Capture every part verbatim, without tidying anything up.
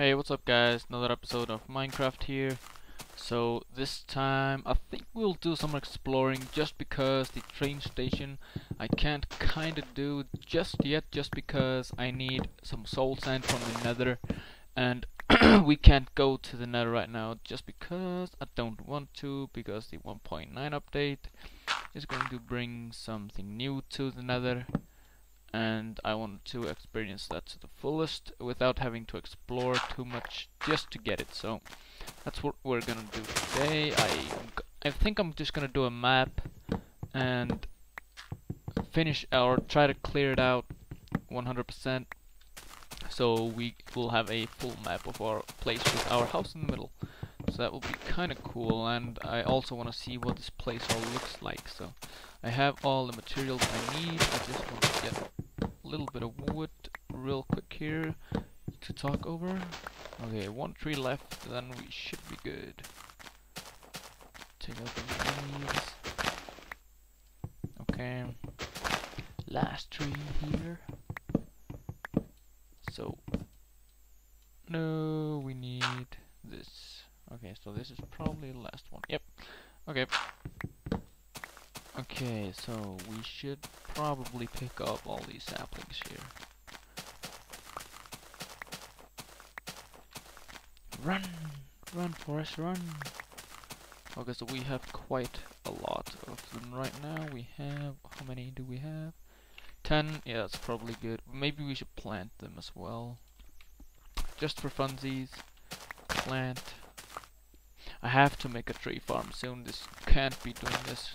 Hey, what's up guys, another episode of Minecraft here. So this time I think we'll do some exploring, just because the train station I can't kinda do just yet, just because I need some soul sand from the nether, and we can't go to the nether right now just because I don't want to, because the one point nine update is going to bring something new to the nether. And I want to experience that to the fullest without having to explore too much just to get it. So that's what we're gonna do today. I I think I'm just gonna do a map and finish or try to clear it out one hundred percent, so we will have a full map of our place with our house in the middle. So that will be kind of cool, and I also want to see what this place all looks like. So I have all the materials I need. I just want to get a little bit of wood real quick here to talk over. Okay, one tree left, then we should be good. Take out the leaves. Okay, last tree here. So, no, we need this. Okay, so this is probably the last one. Yep. Okay. Okay, so we should probably pick up all these saplings here. Run! Run, forest, run! Okay, so we have quite a lot of them right now. We have... how many do we have? Ten? Yeah, that's probably good. Maybe we should plant them as well. Just for funsies. Plant. I have to make a tree farm soon. This can't be doing this.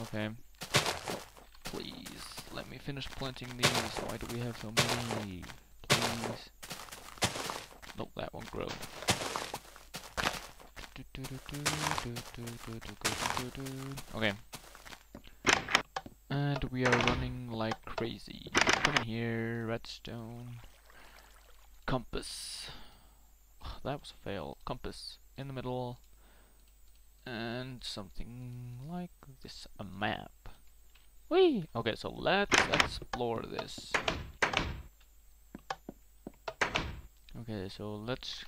Okay. Please, let me finish planting these. Why do we have so many? Please. Nope, that won't grow. Okay. And we are running like crazy. Come in here, redstone. Compass. Oh, that was a fail. Compass in the middle. And something like this. A map. Whee! Okay, so let's explore this. Okay, so let's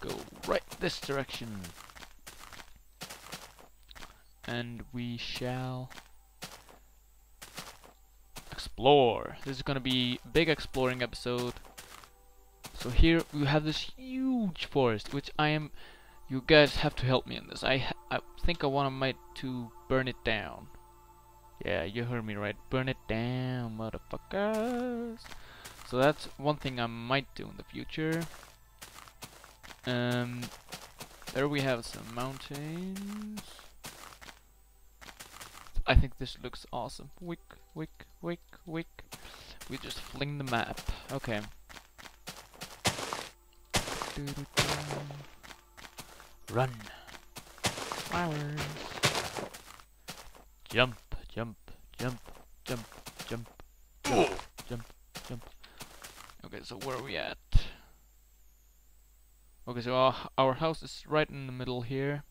go right this direction. And we shall explore. This is gonna be a big exploring episode. So here we have this huge forest, which I am... you guys have to help me in this. I, I think I want to might to burn it down. Yeah, you heard me right. Burn it down, motherfuckers. So that's one thing I might do in the future. Um, there we have some mountains. I think this looks awesome. Wick, wick, wick, wick. We just fling the map. Okay. Run. Flowers. Jump. Jump, jump, jump, jump, jump, jump, jump. Okay, so where are we at? Okay, so our, our house is right in the middle here.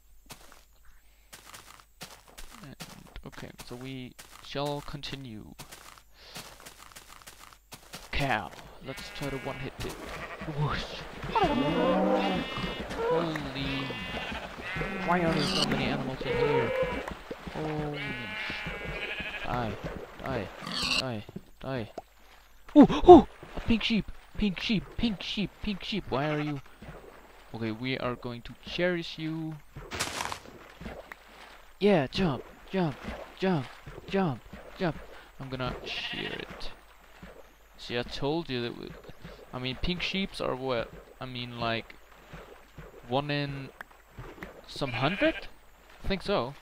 And okay, so we shall continue. Cow. Let's try to one hit it. Whoosh. Holy. Why are there so many animals in here? Holy. Die, die, die, die. Ooh, ooh! A pink sheep, pink sheep, pink sheep, pink sheep. Why are you? Okay, we are going to cherish you. Yeah, jump, jump, jump, jump, jump. I'm gonna shear it. See, I told you that. We, I mean, pink sheeps are what? I mean, like one in some hundred? I think so.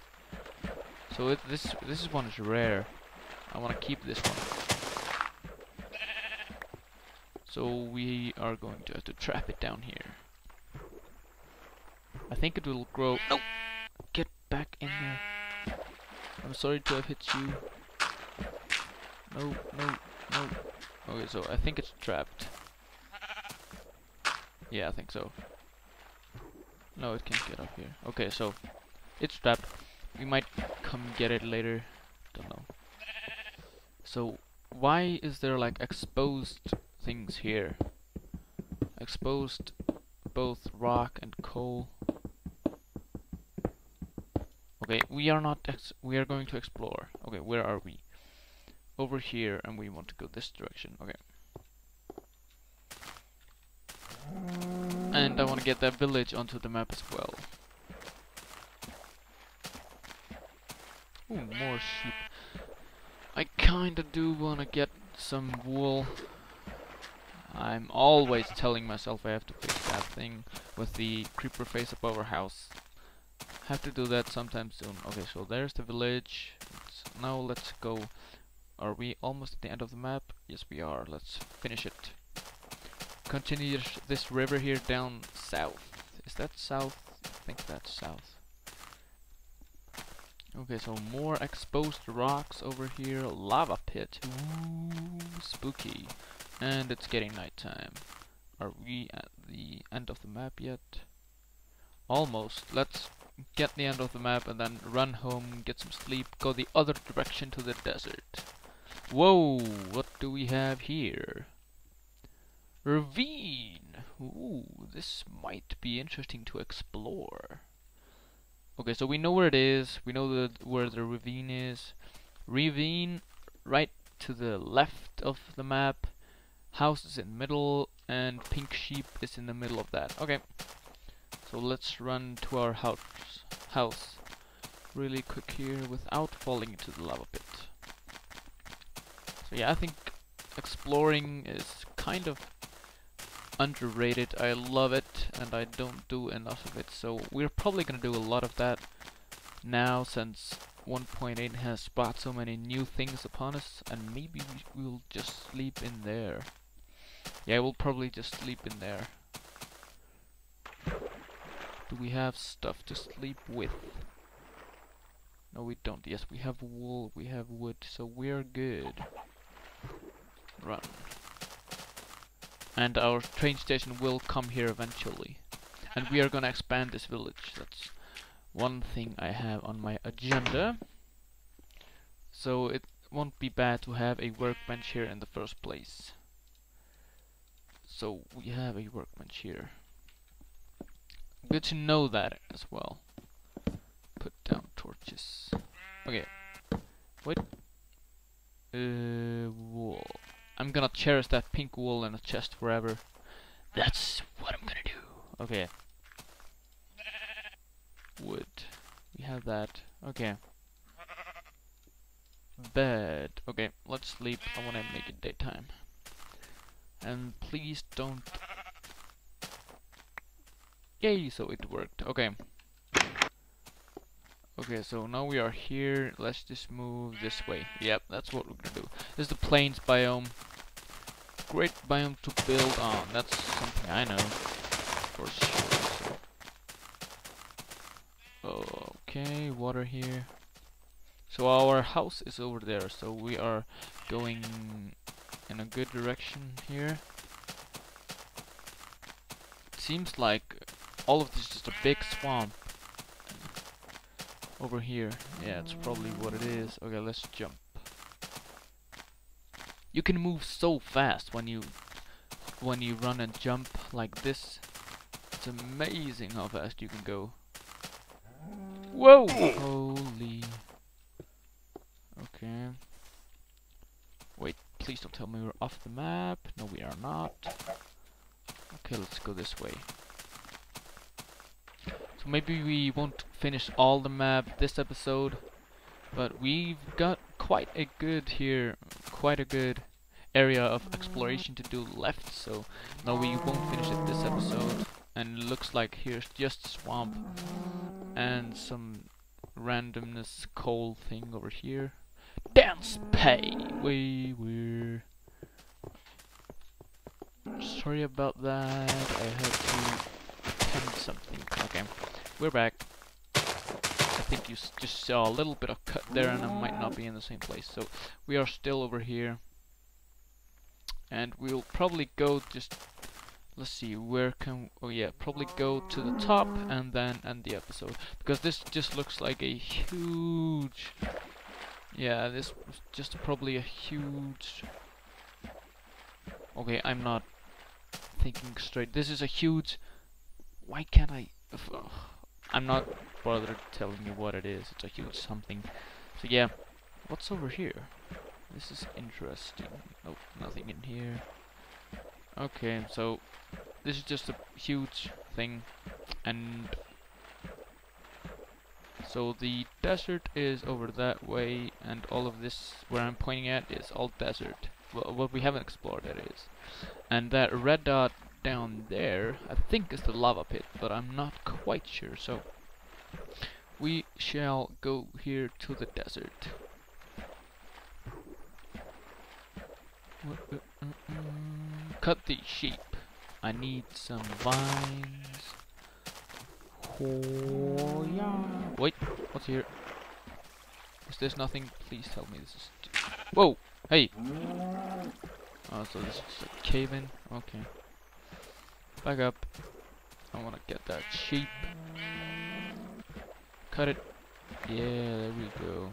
So it, this this one is rare. I want to keep this one. So we are going to have to trap it down here. I think it will grow. No, get back in there. I'm sorry to have hit you. No, no, no. Okay, so I think it's trapped. Yeah, I think so. No, it can't get up here. Okay, so it's trapped. We might come get it later. Don't know. So why is there like exposed things here? Exposed both rock and coal. Okay, we are not ex we are going to explore. Okay, where are we? Over here, and we want to go this direction. Okay. And I want to get that village onto the map as well. Ooh, more sheep. I kinda do want to get some wool. I'm always telling myself I have to fix that thing with the creeper face above our house. Have to do that sometime soon. Okay, so there's the village. Let's, now let's go. Are we almost at the end of the map? Yes, we are. Let's finish it. Continue this river here down south. Is that south? I think that's south. Okay, so more exposed rocks over here. Lava pit. Ooh, spooky. And it's getting nighttime. Are we at the end of the map yet? Almost. Let's get the end of the map and then run home, get some sleep, go the other direction to the desert. Whoa, what do we have here? Ravine! Ooh, this might be interesting to explore. Okay, so we know where it is, we know the, where the ravine is. Ravine, right to the left of the map. House is in the middle, and pink sheep is in the middle of that. Okay. So let's run to our house, house really quick here without falling into the lava pit. So yeah, I think exploring is kind of underrated. I love it and I don't do enough of it. So we're probably going to do a lot of that now since one point eight has brought so many new things upon us, and maybe we, we'll just sleep in there. Yeah, we'll probably just sleep in there. Do we have stuff to sleep with? No, we don't. Yes, we have wool, we have wood, so we're good. Run. And our train station will come here eventually. And we are gonna expand this village. That's one thing I have on my agenda. So it won't be bad to have a workbench here in the first place. So we have a workbench here. Good to know that as well. Put down torches. Okay. Wait. Uh, wool. I'm gonna cherish that pink wool in a chest forever. That's what I'm gonna do. Okay. Wood. We have that. Okay. Bed. Okay, let's sleep. I wanna make it daytime. And please don't... Yay, so it worked. Okay. Okay, so now we are here. Let's just move this way. Yep, that's what we're gonna do. This is the plains biome. Great biome to build on. That's something I know. For sure. So. Okay, water here. So our house is over there. So we are going in a good direction here. Seems like all of this is just a big swamp over here. Yeah, it's probably what it is. Okay, let's jump. You can move so fast when you when you run and jump like this. It's amazing how fast you can go. Whoa! Holy. Okay. Wait, please don't tell me we're off the map. No, we are not. Okay, let's go this way. Maybe we won't finish all the map this episode, but we've got quite a good here, quite a good area of exploration to do left, so no, we won't finish it this episode. And it looks like here's just swamp and some randomness coal thing over here. Dance pay! We were... Sorry about that, I had to... something. Okay, we're back. I think you s just saw a little bit of cut there, and I might not be in the same place. So we are still over here, and we'll probably go just, let's see, where can, oh yeah, probably go to the top and then end the episode, because this just looks like a huge, yeah, this was just probably a huge, okay, I'm not thinking straight, this is a huge, why can't I, ugh, I'm not bothered telling you what it is, it's a huge something. So yeah, what's over here? This is interesting. Nope, nothing in here. Okay, so this is just a huge thing, and so the desert is over that way, and all of this where I'm pointing at is all desert. Well, what we haven't explored, that is. And that red dot down there, I think, is the lava pit, but I'm not quite sure. So we shall go here to the desert. Cut the sheep. I need some vines. Oh, yeah. Wait, what's here? Is this nothing? Please tell me this is. Whoa! Hey! Oh, so this is a cave in. Okay. Back up. I want to get that sheep. Cut it. Yeah, there we go.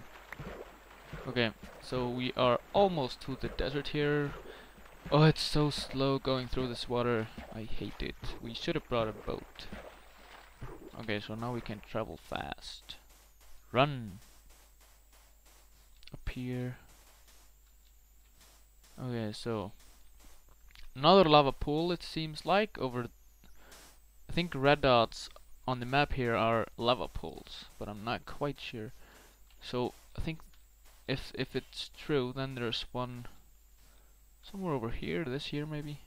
Okay, so we are almost to the desert here. Oh, it's so slow going through this water. I hate it. We should have brought a boat. Okay, so now we can travel fast. Run! Up here. Okay, so another lava pool, it seems like. Over, I think red dots on the map here are lava pools, but I'm not quite sure. So I think if if it's true, then there's one somewhere over here, this here maybe.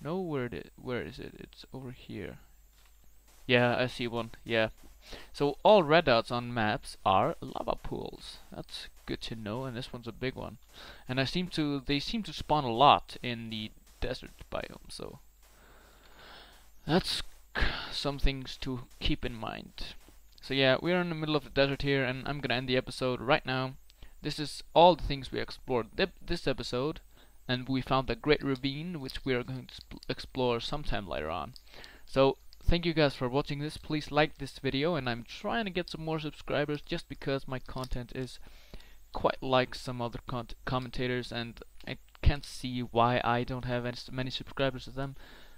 No, where it where is it? It's over here. Yeah, I see one. Yeah. So all red dots on maps are lava pools. That's good to know, and this one's a big one. And I seem to they seem to spawn a lot in the desert biome, so that's some things to keep in mind. So yeah, we are in the middle of the desert here, and I'm gonna end the episode right now. This is all the things we explored this episode, and we found a great ravine, which we are going to explore sometime later on. So thank you guys for watching this. Please like this video, and I'm trying to get some more subscribers just because my content is quite like some other con commentators, and I can't see why I don't have as many subscribers as them.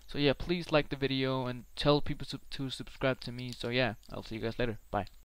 So yeah, please like the video and tell people to, to subscribe to me. So yeah, I'll see you guys later. Bye.